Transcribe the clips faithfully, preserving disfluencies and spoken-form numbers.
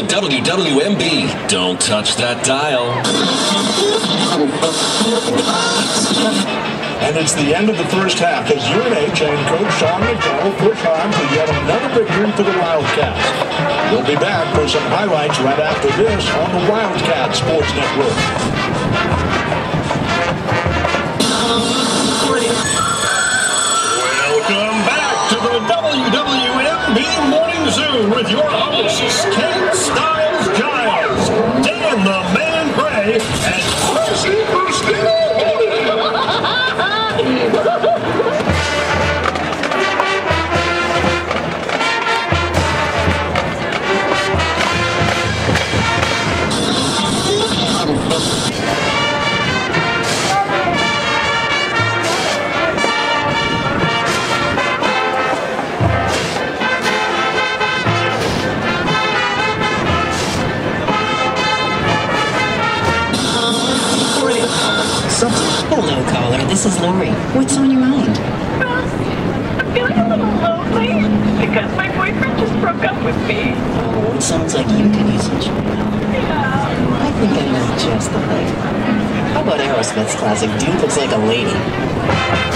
to W W M B. Don't touch that dial. And it's the end of the first half as U N H and Coach Sean McDowell push on to yet another victory for the Wildcats. We'll be back for some highlights right after this on the Wildcats Sports Network. W W M B Morning Zoo with your hosts, Kent Styles Giles, Dan the Man Gray, and Chrissy Christina. Hello, caller. This is Lori. What's on your mind? Ross, I'm feeling a little lonely because my boyfriend just broke up with me. Oh, it sounds like you could use some trouble. Yeah. I think I know just the thing. How about Aerosmith's classic, Dude Looks Like a Lady?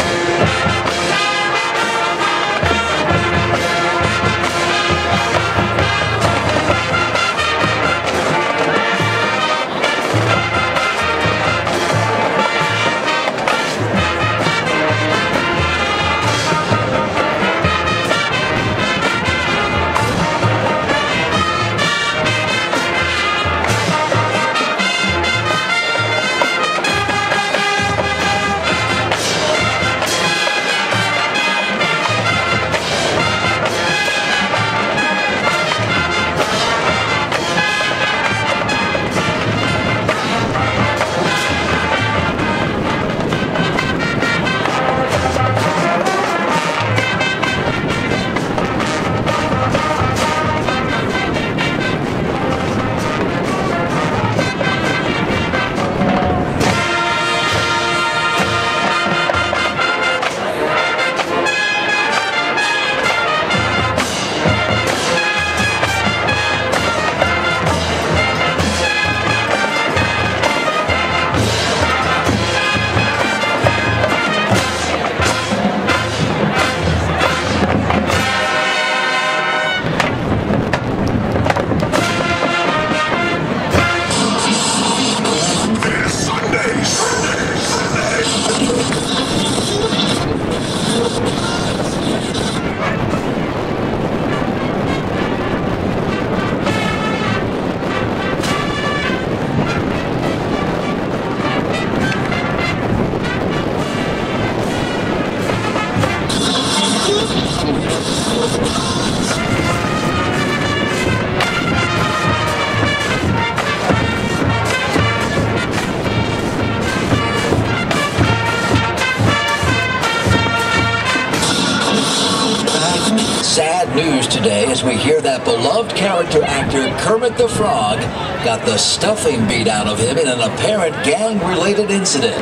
As we hear that beloved character actor Kermit the Frog got the stuffing beat out of him in an apparent gang-related incident.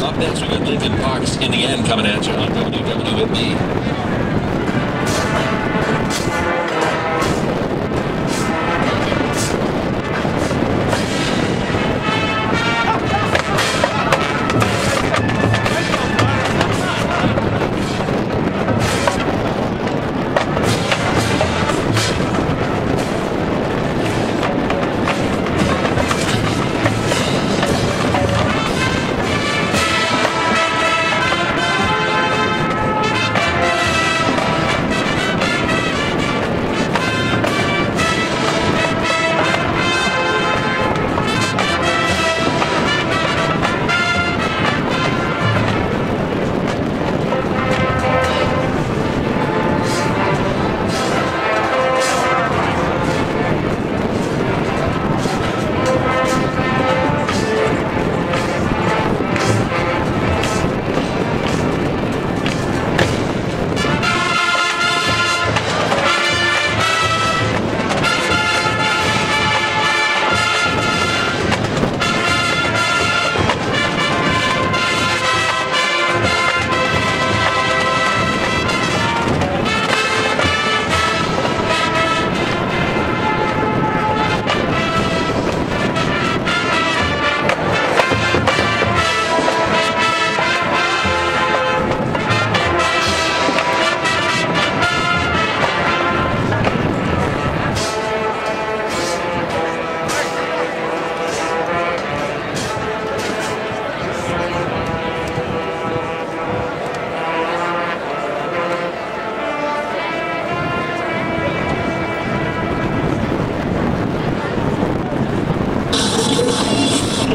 Up next, we got Lincoln Parks in the end coming at you on W W M B.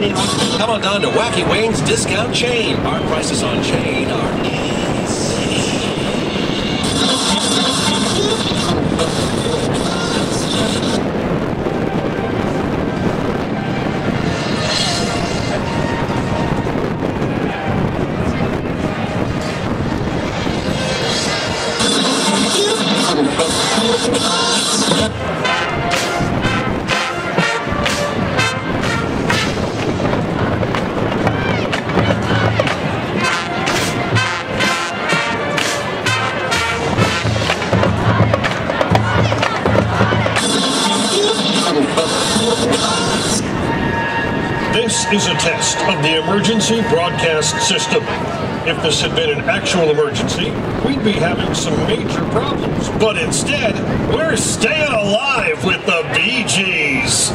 minutes. Come on down to Wacky Wayne's Discount Chain. Our prices on chain are This is a test of the emergency broadcast system. If this had been an actual emergency, we'd be having some major problems. But instead, we're staying alive with the Bee Gees.